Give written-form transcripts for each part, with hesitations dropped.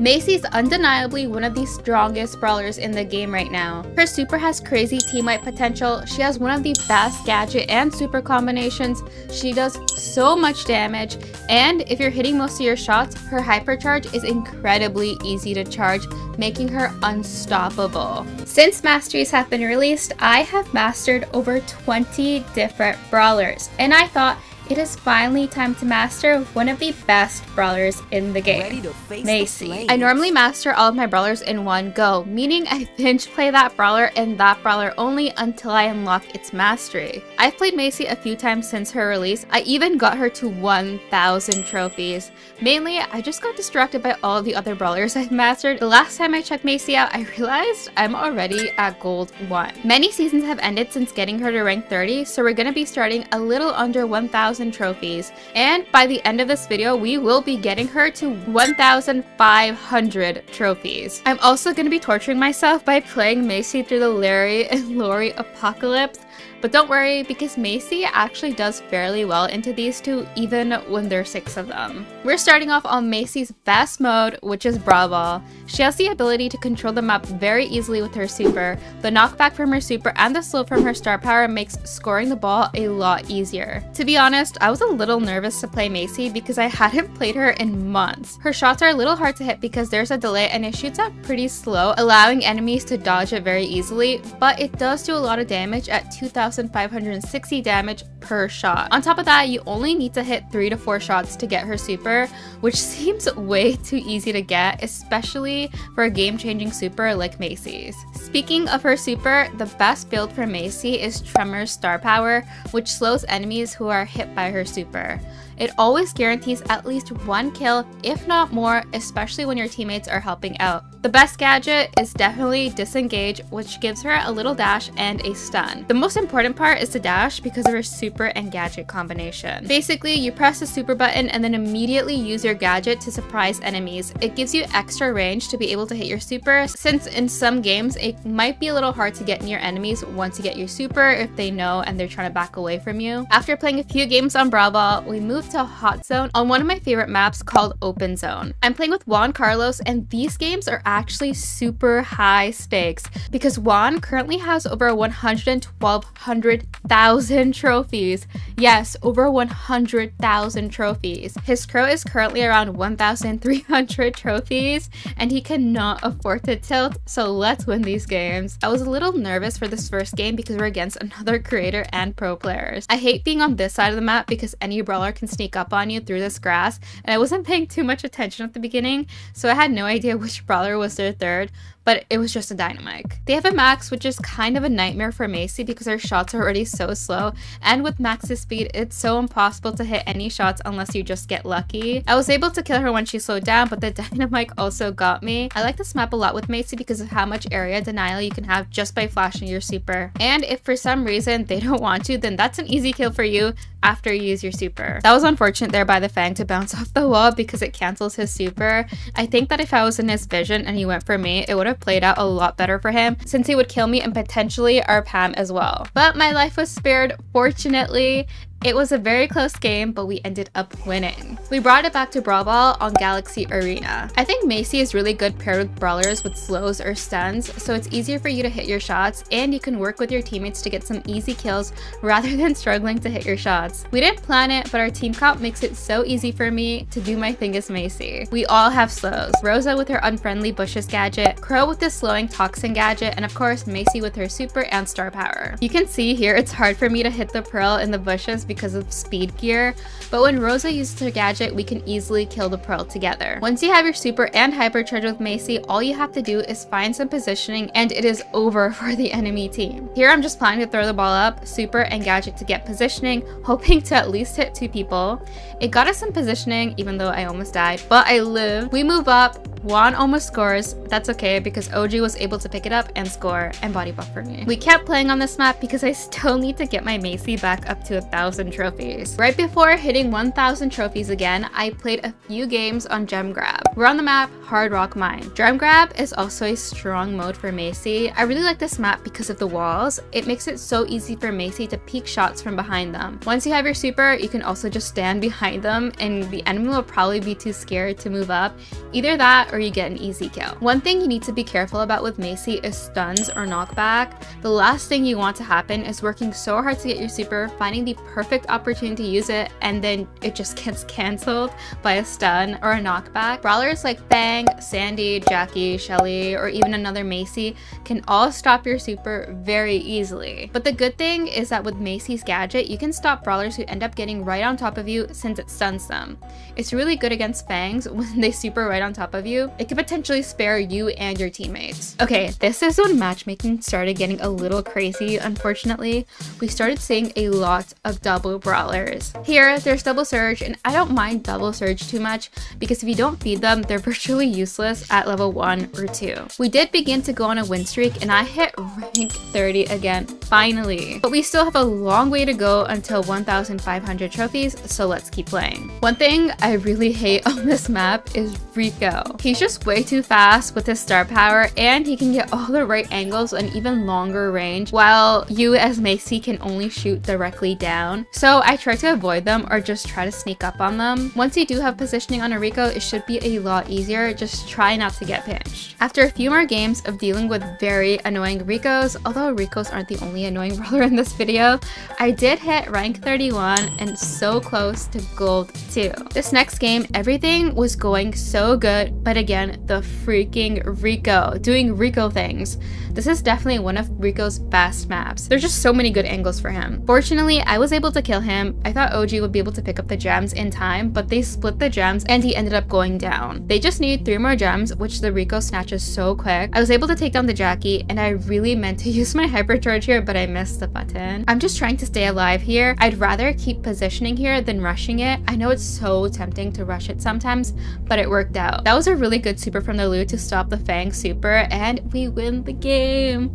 Macy's undeniably one of the strongest brawlers in the game right now. Her super has crazy team wipe potential, she has one of the best gadget and super combinations, she does so much damage, and if you're hitting most of your shots, her hypercharge is incredibly easy to charge, making her unstoppable. Since Masteries have been released, I have mastered over 20 different brawlers, and I thought, it is finally time to master one of the best brawlers in the game, Macy. I normally master all of my brawlers in one go, meaning I binge play that brawler and that brawler only until I unlock its mastery. I've played Macy a few times since her release. I even got her to 1,000 trophies. Mainly, I just got distracted by all the other brawlers I've mastered. The last time I checked Macy out, I realized I'm already at Gold 1. Many seasons have ended since getting her to rank 30, so we're going to be starting a little under 1,000 trophies, and by the end of this video we will be getting her to 1,500 trophies. I'm also going to be torturing myself by playing Macy through the Larry and Lawrie apocalypse, but don't worry because Macy actually does fairly well into these two even when there's 6 of them. We're starting off on Macy's best mode, which is Brawl Ball. She has the ability to control the map very easily with her super. The knockback from her super and the slow from her star power makes scoring the ball a lot easier. To be honest, I was a little nervous to play Macy because I hadn't played her in months. Her shots are a little hard to hit because there's a delay and it shoots out pretty slow, allowing enemies to dodge it very easily, but it does do a lot of damage at 2,560 damage per shot. On top of that, you only need to hit 3 to 4 shots to get her super, which seems way too easy to get, especially for a game-changing super like Macy's. Speaking of her super, the best build for Macy is Tremor's star power, which slows enemies who are hit by her super. It always guarantees at least 1 kill, if not more, especially when your teammates are helping out. The best gadget is definitely Disengage, which gives her a little dash and a stun. The most important part is the dash because of her super and gadget combination. Basically, you press the super button and then immediately use your gadget to surprise enemies. It gives you extra range to be able to hit your super, since in some games it might be a little hard to get near enemies once you get your super if they know and they're trying to back away from you. After playing a few games on Brawl Ball, we moved to Hot Zone on one of my favorite maps called Open Zone. I'm playing with Juan Carlos, and these games are actually super high stakes because Juan currently has over 112,000 trophies. Yes, over 100,000 trophies. His Crow is currently around 1,300 trophies, and he cannot afford to tilt, so let's win these games. I was a little nervous for this first game because we're against another creator and pro players. I hate being on this side of the map because any brawler can sneak up on you through this grass, and I wasn't paying too much attention at the beginning, so I had no idea which brawler was their third, but it was just a Dynamike. They have a max, which is kind of a nightmare for Macy because her shots are already so slow, and with max's speed it's so impossible to hit any shots unless you just get lucky. I was able to kill her when she slowed down, but the Dynamike also got me. I like this map a lot with Macy because of how much area denial you can have just by flashing your super, and if for some reason they don't want you, then that's an easy kill for you after you use your super. That was unfortunate there by the Fang to bounce off the wall because it cancels his super. I think that if I was in his vision and he went for me, it would have played out a lot better for him since he would kill me and potentially our Pam as well. But my life was spared, fortunately. It was a very close game, but we ended up winning. We brought it back to Brawl Ball on Galaxy Arena. I think Macy is really good paired with brawlers with slows or stuns, so it's easier for you to hit your shots, and you can work with your teammates to get some easy kills rather than struggling to hit your shots. We didn't plan it, but our team comp makes it so easy for me to do my thing as Macy. We all have slows. Rosa with her unfriendly bushes gadget, Crow with the slowing toxin gadget, and of course Macy with her super and star power. You can see here it's hard for me to hit the pearl in the bushes because of speed gear, but when Rosa uses her gadget, we can easily kill the pearl together. Once you have your super and hypercharge with Macy, all you have to do is find some positioning and it is over for the enemy team. Here I'm just planning to throw the ball up, super and gadget to get positioning, hoping to at least hit 2 people. It got us some positioning even though I almost died, but I live. We move up, Juan almost scores. That's okay because OG was able to pick it up and score and body buff for me. We kept playing on this map because I still need to get my Macy back up to 1,000 trophies. Right before hitting 1,000 trophies again, I played a few games on Gem Grab. We're on the map Hard Rock Mine. Gem Grab is also a strong mode for Macy. I really like this map because of the walls. It makes it so easy for Macy to peek shots from behind them. Once you have your super, you can also just stand behind them and the enemy will probably be too scared to move up. Either that or you get an easy kill. One thing you need to be careful about with Macy is stuns or knockback. The last thing you want to happen is working so hard to get your super, finding the perfect opportunity to use it, and then it just gets cancelled by a stun or a knockback. Brawlers like Fang, Sandy, Jackie, Shelly, or even another Macy can all stop your super very easily. But the good thing is that with Macy's gadget, you can stop brawlers who end up getting right on top of you since it stuns them. It's really good against Fangs when they super right on top of you. It could potentially spare you and your teammates. Okay, this is when matchmaking started getting a little crazy, unfortunately. We started seeing a lot of double brawlers. Here, there's double surge, and I don't mind double surge too much because if you don't feed them, they're virtually useless at level 1 or 2. We did begin to go on a win streak, and I hit rank 30 again, finally. But we still have a long way to go until 1,500 trophies, so let's keep playing. One thing I really hate on this map is Rico. He's just way too fast with his star power, and he can get all the right angles and even longer range, while you as Macy can only shoot directly down. So I try to avoid them or just try to sneak up on them. Once you do have positioning on a Rico, it should be a lot easier. Just try not to get pinched. After a few more games of dealing with very annoying Ricos, although Ricos aren't the only annoying brawler in this video, I did hit rank 31 and so close to gold 2. This next game, everything was going so good, but again, the freaking Rico, doing Rico things. This is definitely one of Rico's best maps. There's just so many good angles for him. Fortunately, I was able to kill him. I thought OG would be able to pick up the gems in time, but they split the gems and he ended up going down. They just needed 3 more gems, which the Rico snatches so quick. I was able to take down the Jackie, and I really meant to use my hypercharge here, but I missed the button. I'm just trying to stay alive here. I'd rather keep positioning here than rushing it. I know it's so tempting to rush it sometimes, but it worked out. That was a really good super from the Lou to stop the Fang super, and we win the game.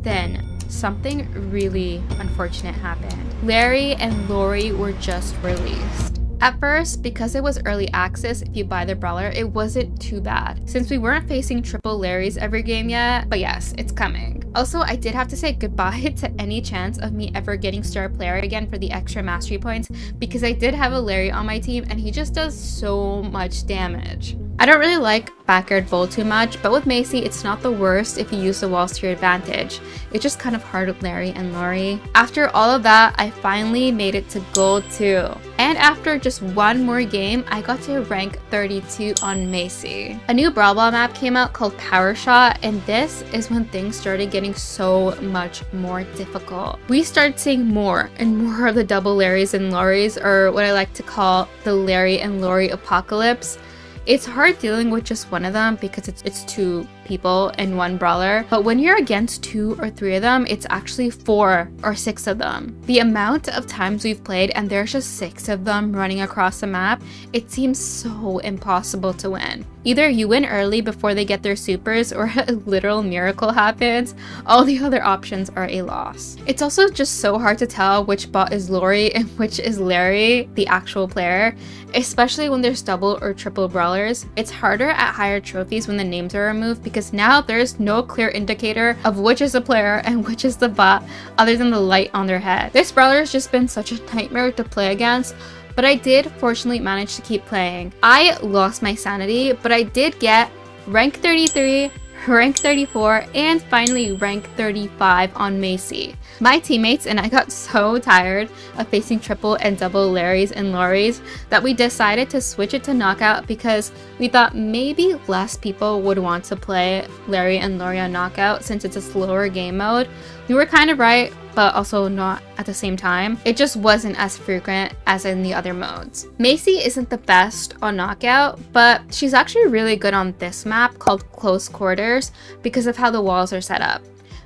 Then something really unfortunate happened. Larry and Lawrie were just released. At first, because it was early access, if you buy the brawler, it wasn't too bad, since we weren't facing triple Larrys every game yet, but yes, it's coming. Also, I did have to say goodbye to any chance of me ever getting star player again for the extra mastery points, because I did have a Larry on my team and he just does so much damage. I don't really like Backyard Bowl too much, but with Macy, it's not the worst if you use the walls to your advantage. It's just kind of hard with Larry and Lawrie. After all of that, I finally made it to Gold 2. And after just one more game, I got to rank 32 on Macy. A new Brawl Ball map came out called Power Shot, and this is when things started getting so much more difficult. We started seeing more and more of the double Larrys and Lawries, or what I like to call the Larry and Lawrie apocalypse. It's hard dealing with just one of them because it's 2 people in one brawler, but when you're against 2 or 3 of them, it's actually 4 or 6 of them. The amount of times we've played and there's just 6 of them running across the map, it seems so impossible to win. Either you win early before they get their supers, or a literal miracle happens. All the other options are a loss. It's also just so hard to tell which bot is Lawrie and which is Larry, the actual player, especially when there's double or triple brawlers. It's harder at higher trophies when the names are removed, because now there's no clear indicator of which is the player and which is the bot other than the light on their head. This brawler has just been such a nightmare to play against, but I did fortunately manage to keep playing. I lost my sanity, but I did get rank 33, rank 34, and finally rank 35 on Macy. My teammates and I got so tired of facing triple and double Larrys and Lawries that we decided to switch it to Knockout, because we thought maybe less people would want to play Larry and Lawrie on Knockout since it's a slower game mode. We were kind of right, but also not at the same time. It just wasn't as frequent as in the other modes. Macy isn't the best on Knockout, but she's actually really good on this map called Close Quarters because of how the walls are set up.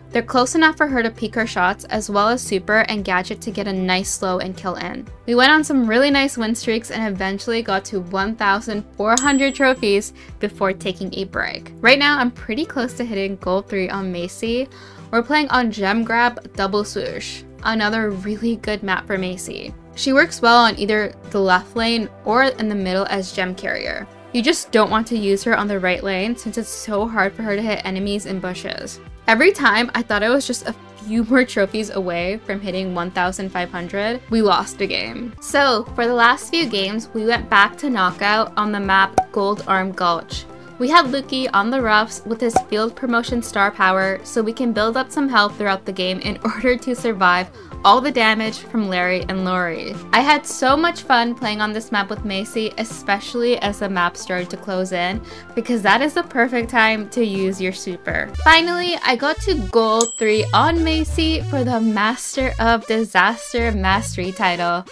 They're close enough for her to peek her shots, as well as super and gadget to get a nice slow and kill in. We went on some really nice win streaks and eventually got to 1,400 trophies before taking a break. Right now, I'm pretty close to hitting Gold 3 on Macy. We're playing on Gem Grab Double Swoosh, another really good map for Macy. She works well on either the left lane or in the middle as Gem Carrier. You just don't want to use her on the right lane since it's so hard for her to hit enemies in bushes. Every time I thought I was just a few more trophies away from hitting 1,500, we lost the game. So for the last few games, we went back to Knockout on the map Gold Arm Gulch. We have Luki on the roughs with his field promotion star power, so we can build up some health throughout the game in order to survive all the damage from Larry and Lawrie. I had so much fun playing on this map with Macy, especially as the map started to close in, because that is the perfect time to use your super. Finally, I got to Gold 3 on Macy for the Master of Disaster Mastery title.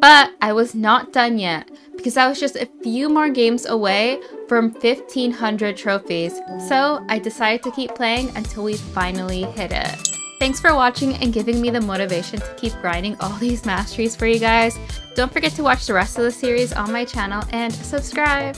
But I was not done yet, because I was just a few more games away from 1,500 trophies, so I decided to keep playing until we finally hit it. Thanks for watching and giving me the motivation to keep grinding all these masteries for you guys. Don't forget to watch the rest of the series on my channel and subscribe!